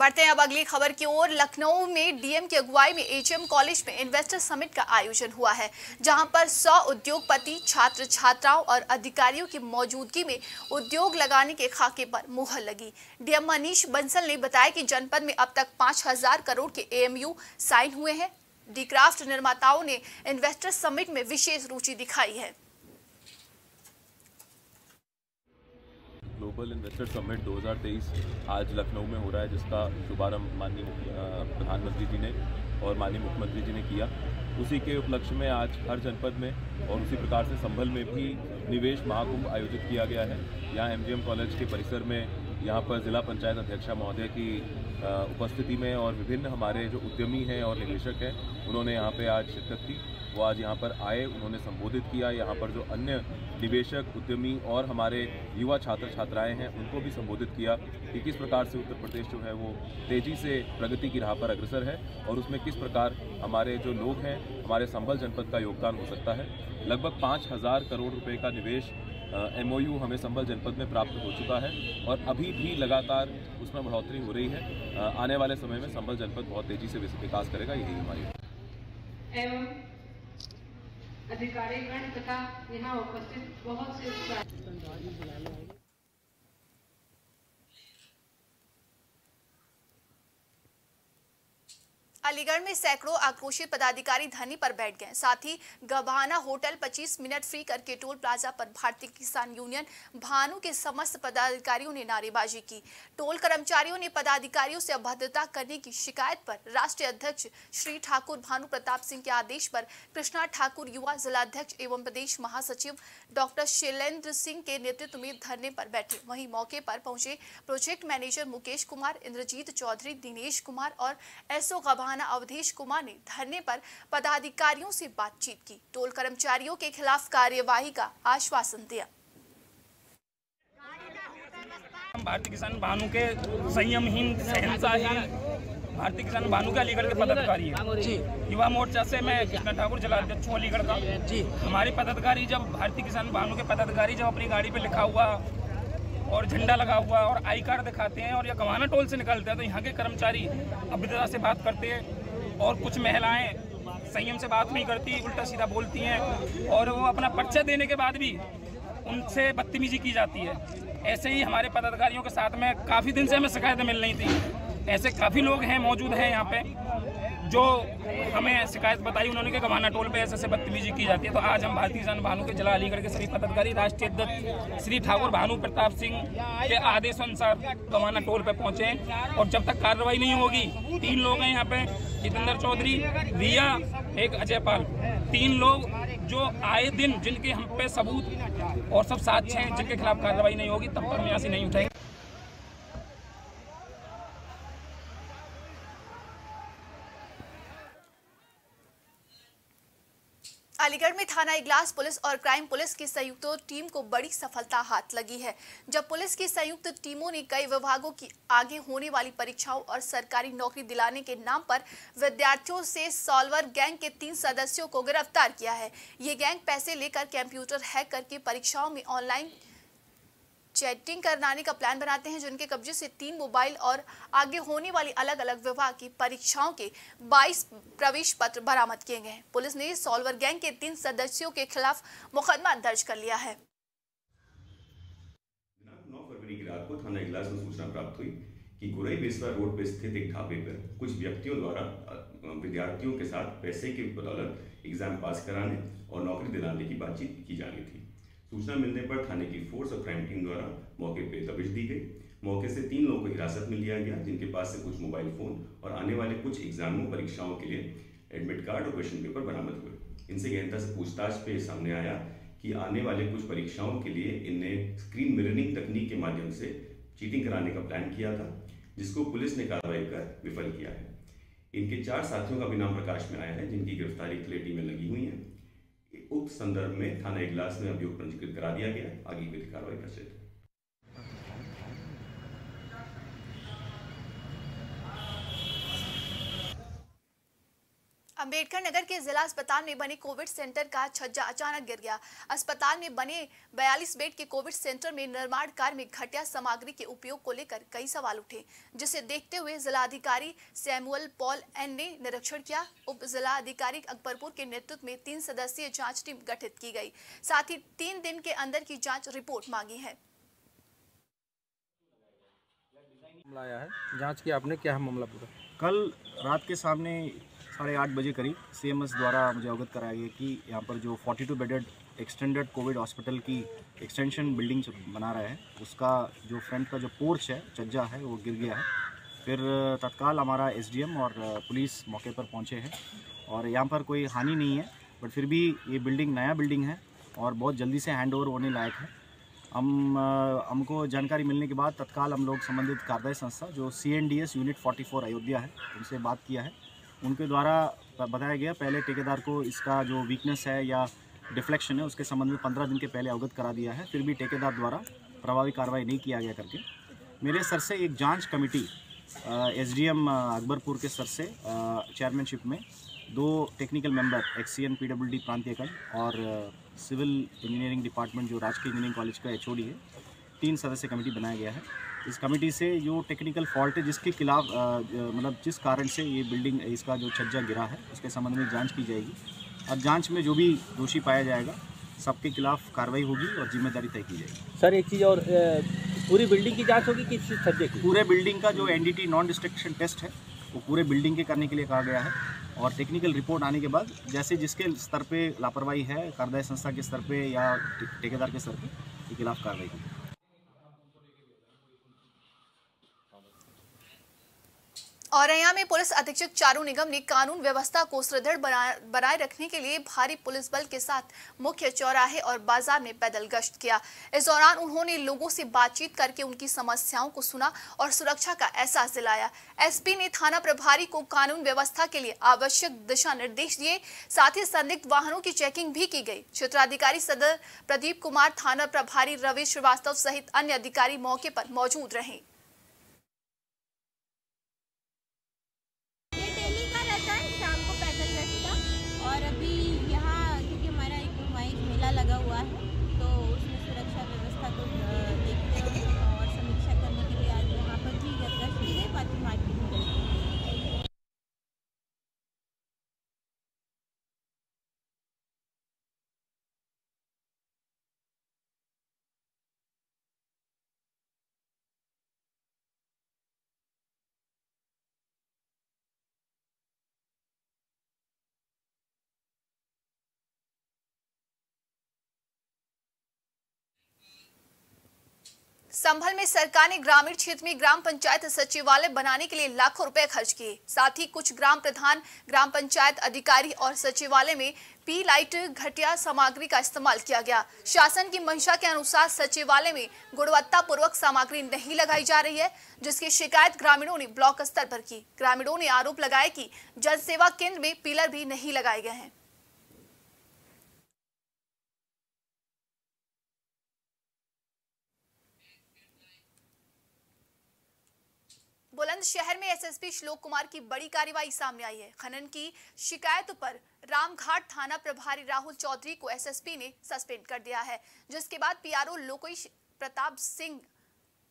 बढ़ते हैं अब अगली खबर की ओर। लखनऊ में डीएम की अगुवाई में एचएम कॉलेज में इन्वेस्टर समिट का आयोजन हुआ है, जहां पर 100 उद्योगपति, छात्र छात्राओं और अधिकारियों की मौजूदगी में उद्योग लगाने के खाके पर मुहर लगी। डीएम मनीष बंसल ने बताया कि जनपद में अब तक 5,000 करोड़ के एएमयू साइन हुए हैं। डी क्राफ्ट निर्माताओं ने इन्वेस्टर समिट में विशेष रुचि दिखाई है। ग्लोबल इन्वेस्टर समिट 2023 आज लखनऊ में हो रहा है, जिसका शुभारंभ माननीय प्रधानमंत्री जी ने और माननीय मुख्यमंत्री जी ने किया। उसी के उपलक्ष्य में आज हर जनपद में और उसी प्रकार से संभल में भी निवेश महाकुंभ आयोजित किया गया है। यहाँ एमजीएम कॉलेज के परिसर में यहाँ पर ज़िला पंचायत अध्यक्षा महोदय की उपस्थिति में और विभिन्न हमारे जो उद्यमी हैं और निवेशक हैं, उन्होंने यहाँ पर आज शिरकत की। वो आज यहाँ पर आए, उन्होंने संबोधित किया। यहाँ पर जो अन्य निवेशक, उद्यमी और हमारे युवा छात्र छात्राएं हैं, उनको भी संबोधित किया कि किस प्रकार से उत्तर प्रदेश जो है वो तेज़ी से प्रगति की राह पर अग्रसर है और उसमें किस प्रकार हमारे जो लोग हैं, हमारे संभल जनपद का योगदान हो सकता है। लगभग 5,000 करोड़ रुपये का निवेश एमओयू हमें संभल जनपद में प्राप्त हो चुका है और अभी भी लगातार उसमें बढ़ोतरी हो रही है। आने वाले समय में संभल जनपद बहुत तेज़ी से विकास करेगा, यही हमारी अधिकारीगण तथा यहाँ उपस्थित बहुत से अलीगढ़ में सैकड़ों आक्रोशित पदाधिकारी धरने पर बैठ गए। साथ ही गभाना होटल 25 मिनट फ्री करके टोल प्लाजा पर भारतीय किसान यूनियन भानु के समस्त पदाधिकारियों ने नारेबाजी की। टोल कर्मचारियों ने पदाधिकारियों से अभद्रता करने की शिकायत पर राष्ट्रीय अध्यक्ष श्री ठाकुर भानु प्रताप सिंह के आदेश पर कृष्णा ठाकुर युवा जिलाध्यक्ष एवं प्रदेश महासचिव डॉक्टर शैलेन्द्र सिंह के नेतृत्व में धरने पर बैठे। वहीं मौके पर पहुंचे प्रोजेक्ट मैनेजर मुकेश कुमार, इंद्रजीत चौधरी, दिनेश कुमार और एसओ गभाना अवधेश कुमार ने धरने पर पदाधिकारियों से बातचीत की, टोल कर्मचारियों के खिलाफ कार्यवाही का आश्वासन दिया। भारतीय किसान भानु के संयमहीन, सहनशाहीन भारतीय किसान भानु के अलीगढ़ के पदाधिकारी है जी। युवा मोर्चा से मैं कृष्णा ठाकुर जिलाध्यक्ष हूँ अलीगढ़ का जी। हमारे पदाधिकारी जब भारतीय किसान भानु के पदाधिकारी जब अपनी गाड़ी पे लिखा हुआ और झंडा लगा हुआ और आई कार्ड दिखाते हैं और यह गवाना टोल से निकलते हैं, तो यहाँ के कर्मचारी अभद्रता से बात करते हैं और कुछ महिलाएं संयम से बात नहीं करती, उल्टा सीधा बोलती हैं और वो अपना पर्चा देने के बाद भी उनसे बदतमीजी की जाती है। ऐसे ही हमारे पदाधिकारियों के साथ में काफ़ी दिन से हमें शिकायतें मिल रही थी। ऐसे काफ़ी लोग हैं, मौजूद हैं यहाँ पर, जो हमें शिकायत बताई उन्होंने कि गवाना टोल पे ऐसे से बदतमीजी की जाती है। तो आज हम भारतीय किसान भानु के जिला अलीगढ़ के सभी पदाधिकारी राष्ट्रीय अध्यक्ष श्री ठाकुर भानु प्रताप सिंह के आदेश अनुसार गवाना टोल पे पहुंचे और जब तक कार्रवाई नहीं होगी, 3 लोग हैं यहाँ पे, जितेंद्र चौधरी, रिया, एक अजय पाल, 3 लोग जो आए दिन जिनके हम पे सबूत और सब साक्ष्य हैं, जिनके खिलाफ कार्रवाई नहीं होगी तब तक हम यहाँ से नहीं उठाएंगे। अलीगढ़ में थाना इगलास पुलिस और क्राइम पुलिस की संयुक्त टीम को बड़ी सफलता हाथ लगी है, जब पुलिस की संयुक्त टीमों ने कई विभागों की आगे होने वाली परीक्षाओं और सरकारी नौकरी दिलाने के नाम पर विद्यार्थियों से सॉल्वर गैंग के 3 सदस्यों को गिरफ्तार किया है। ये गैंग पैसे लेकर कंप्यूटर हैक करके परीक्षाओं में ऑनलाइन चैटिंग कराने का प्लान बनाते हैं, जिनके कब्जे से 3 मोबाइल और आगे होने वाली अलग अलग विभाग की परीक्षाओं के 22 प्रवेश पत्र बरामद किए गए हैं। पुलिस ने सॉल्वर गैंग के 3 सदस्यों के खिलाफ मुकदमा दर्ज कर लिया है। 9 फरवरी की रात को थाना इगलास से सूचना प्राप्त हुई कि गुरई बेसवा रोड पर स्थित एक ढाबे पर कुछ व्यक्तियों द्वारा विद्यार्थियों के साथ पैसे की बदौलत एग्जाम पास कराने और नौकरी दिलाने की बातचीत की जानी थी। सूचना मिलने पर थाने की फोर्स और क्राइम टीम द्वारा मौके पर दबिश दी गई। मौके से 3 लोगों को हिरासत में लिया गया, जिनके पास से कुछ मोबाइल फोन और आने वाले कुछ एग्जामों परीक्षाओं के लिए एडमिट कार्ड और क्वेश्चन पेपर बरामद हुए। इनसे गहनता से पूछताछ पे सामने आया कि आने वाले कुछ परीक्षाओं के लिए इनने स्क्रीन मिररिंग तकनीक के माध्यम से चीटिंग कराने का प्लान किया था, जिसको पुलिस ने कार्रवाई कर विफल किया है। इनके 4 साथियों का भी नाम प्रकाश में आया है, जिनकी गिरफ्तारी के लिए टीमें लगी हुई हैं। उप संदर्भ में थाना इगलास में अभियोग पंजीकृत करा दिया गया, आगे की कार्रवाई का क्षेत्र। अम्बेडकर नगर के जिला अस्पताल में बने कोविड सेंटर का छज्जा अचानक गिर गया। अस्पताल में बने 42 बेड के कोविड सेंटर में निर्माण कार्य में घटिया सामग्री के उपयोग को लेकर कई सवाल उठे, जिसे देखते हुए जिलाधिकारी सैमुअल पॉल ने निरीक्षण किया। उप जिलाधिकारी अकबरपुर के नेतृत्व में 3 सदस्यीय जाँच टीम गठित की गयी, साथ ही 3 दिन के अंदर की जाँच रिपोर्ट मांगी है। लाया है जांच की आपने, क्या है मामला पूरा? कल रात के सामने 8:30 बजे करीब सीएमएस द्वारा मुझे अवगत कराया गया कि यहाँ पर जो 42 बेडेड एक्सटेंडेड कोविड हॉस्पिटल की एक्सटेंशन बिल्डिंग बना रहा है, उसका जो फ्रंट का जो पोर्च है, छज्जा है, वो गिर गया है। फिर तत्काल हमारा एसडीएम और पुलिस मौके पर पहुँचे हैं और यहाँ पर कोई हानि नहीं है, बट फिर भी ये बिल्डिंग नया बिल्डिंग है और बहुत जल्दी से हैंड ओवर होने लायक है। हमको जानकारी मिलने के बाद तत्काल हम लोग संबंधित कार्यदायी संस्था जो सीएनडीएस यूनिट 44 अयोध्या है, उनसे बात किया है। उनके द्वारा बताया गया पहले ठेकेदार को इसका जो वीकनेस है या डिफ्लेक्शन है उसके संबंध में 15 दिन के पहले अवगत करा दिया है, फिर भी ठेकेदार द्वारा प्रभावी कार्रवाई नहीं किया गया करके मेरे सर से एक जाँच कमेटी एसडीएम अकबरपुर के सर से चेयरमैनशिप में 2 टेक्निकल मेंबर एक्सईएन पीडब्ल्यूडी प्रांत एकल और सिविल इंजीनियरिंग डिपार्टमेंट जो राजकीय इंजीनियरिंग कॉलेज का एचओडी है, 3 सदस्य कमेटी बनाया गया है। इस कमेटी से जो टेक्निकल फॉल्ट है जिसके खिलाफ मतलब जिस कारण से ये बिल्डिंग इसका जो छज्जा गिरा है उसके संबंध में जांच की जाएगी और जांच में जो भी दोषी पाया जाएगा सबके खिलाफ कार्रवाई होगी और जिम्मेदारी तय की जाएगी। सर एक चीज़ और, पूरी बिल्डिंग की जाँच होगी कि इस छज्जे की? पूरे बिल्डिंग का जो NDT नॉन डिस्ट्रक्शन टेस्ट है वो पूरे बिल्डिंग के करने के लिए कहा गया है और टेक्निकल रिपोर्ट आने के बाद जैसे जिसके स्तर पे लापरवाही है, कार्यदायी संस्था के स्तर पे या ठेकेदार के स्तर पे, के खिलाफ कार्रवाई की। औरैया में पुलिस अधीक्षक चारु निगम ने कानून व्यवस्था को सुदृढ़ बनाए रखने के लिए भारी पुलिस बल के साथ मुख्य चौराहे और बाजार में पैदल गश्त किया। इस दौरान उन्होंने लोगों से बातचीत करके उनकी समस्याओं को सुना और सुरक्षा का एहसास दिलाया। एसपी ने थाना प्रभारी को कानून व्यवस्था के लिए आवश्यक दिशा निर्देश दिए, साथ ही संदिग्ध वाहनों की चेकिंग भी की गई। क्षेत्राधिकारी सदर प्रदीप कुमार, थाना प्रभारी रवि श्रीवास्तव सहित अन्य अधिकारी मौके पर मौजूद रहे। संभल में सरकार ने ग्रामीण क्षेत्र में ग्राम पंचायत सचिवालय बनाने के लिए लाखों रुपए खर्च किए। साथ ही कुछ ग्राम प्रधान, ग्राम पंचायत अधिकारी और सचिवालय में पी लाइट घटिया सामग्री का इस्तेमाल किया गया। शासन की मंशा के अनुसार सचिवालय में गुणवत्ता पूर्वक सामग्री नहीं लगाई जा रही है, जिसकी शिकायत ग्रामीणों ने ब्लॉक स्तर पर की। ग्रामीणों ने आरोप लगाया कि जन सेवा केंद्र में पिलर भी नहीं लगाए गए हैं। बुलंदशहर में एसएसपी श्लोक कुमार की बड़ी कार्रवाई सामने आई है। खनन की शिकायत पर रामघाट थाना प्रभारी राहुल चौधरी को एसएसपी ने सस्पेंड कर दिया है, जिसके बाद पीआरओ लोकेश प्रताप सिंह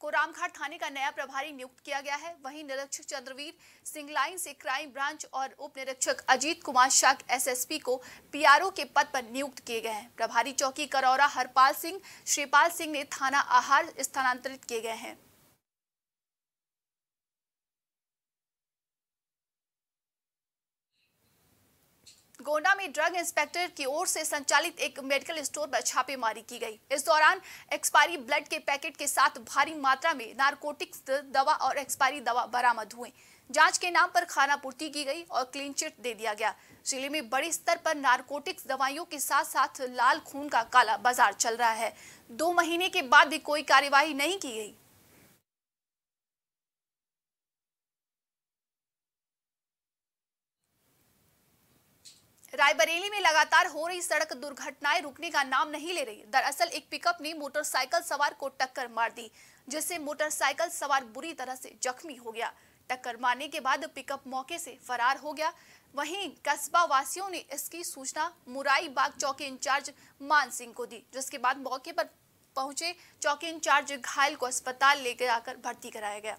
को रामघाट थाने का नया प्रभारी नियुक्त किया गया है। वहीं निरीक्षक चंद्रवीर सिंगलाइन से क्राइम ब्रांच और उप निरीक्षक अजीत कुमार शाह SSP को PRO के पद पर नियुक्त किए गए हैं। प्रभारी चौकी करौरा हरपाल सिंह, श्रीपाल सिंह ने थाना आहार स्थानांतरित किए गए हैं। गोंडा में ड्रग इंस्पेक्टर की ओर से संचालित एक मेडिकल स्टोर पर छापेमारी की गई। इस दौरान एक्सपायरी ब्लड के पैकेट के साथ भारी मात्रा में नारकोटिक्स दवा और एक्सपायरी दवा बरामद हुए। जांच के नाम पर खानापूर्ति की गई और क्लीन चिट दे दिया गया। जिले में बड़े स्तर पर नारकोटिक्स दवाइयों के साथ साथ लाल खून का काला बाजार चल रहा है। 2 महीने के बाद भी कोई कार्यवाही नहीं की गई। रायबरेली में लगातार हो रही सड़क दुर्घटनाएं रुकने का नाम नहीं ले रही। दरअसल एक पिकअप ने मोटरसाइकिल सवार को टक्कर मार दी, जिससे मोटरसाइकिल सवार बुरी तरह से जख्मी हो गया। टक्कर मारने के बाद पिकअप मौके से फरार हो गया। वहीं कस्बा वासियों ने इसकी सूचना मुराई बाग चौकी इंचार्ज मान सिंह को दी, जिसके बाद मौके पर पहुंचे चौकी इंचार्ज घायल को अस्पताल लेकर आकर भर्ती कराया गया।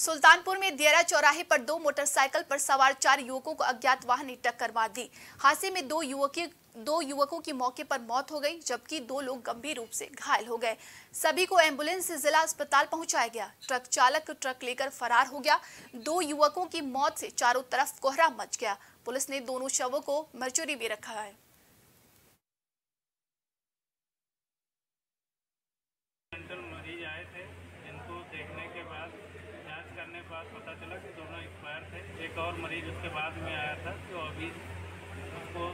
सुल्तानपुर में दियरा चौराहे पर दो मोटरसाइकिल पर सवार 4 युवकों को अज्ञात वाहन ने टक्कर मार दी। हादसे में दो युवकों की मौके पर मौत हो गई, जबकि 2 लोग गंभीर रूप से घायल हो गए। सभी को एम्बुलेंस से जिला अस्पताल पहुंचाया गया। ट्रक चालक ट्रक लेकर फरार हो गया। 2 युवकों की मौत से चारों तरफ कोहरा मच गया। पुलिस ने दोनों शवों को मरचुरी में रखा है। पता चला कि दोनों एक्सपायर थे। एक और मरीज उसके बाद में आया था, तो अभी उसको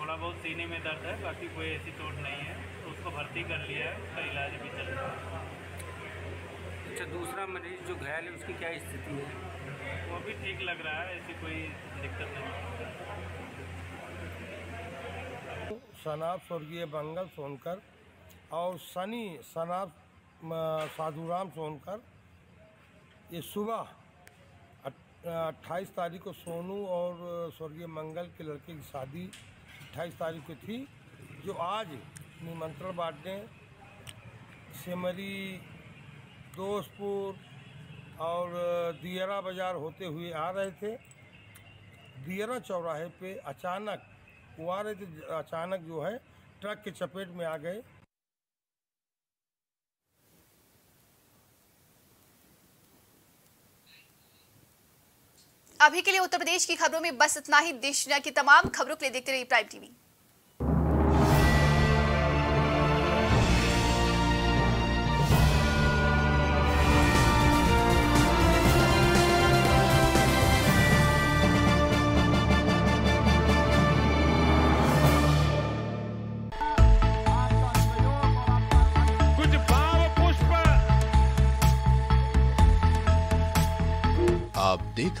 थोड़ा बहुत सीने में दर्द है, बाकी कोई ऐसी चोट नहीं है, तो उसको भर्ती कर लिया है, उसका इलाज भी चल रहा है। अच्छा, दूसरा मरीज जो घायल है उसकी क्या स्थिति है? वो भी ठीक लग रहा है, ऐसी कोई दिक्कत नहीं। शनाब स्वर्गीय बंगल सोनकर और सनी शनाब साधुराम सोनकर ये सुबह 28 तारीख को सोनू और स्वर्गीय मंगल के लड़के की शादी 28 तारीख को थी, जो आज निमंत्रण बांटने सेमरी दोस्तपुर और दियरा बाज़ार होते हुए आ रहे थे। दियरा चौराहे पे अचानक वो आ रहे थे, अचानक जो है ट्रक के चपेट में आ गए। अभी के लिए उत्तर प्रदेश की खबरों में बस इतना ही। देश दुनिया की तमाम खबरों के लिए देखते रहिए प्राइम टीवी। आप देख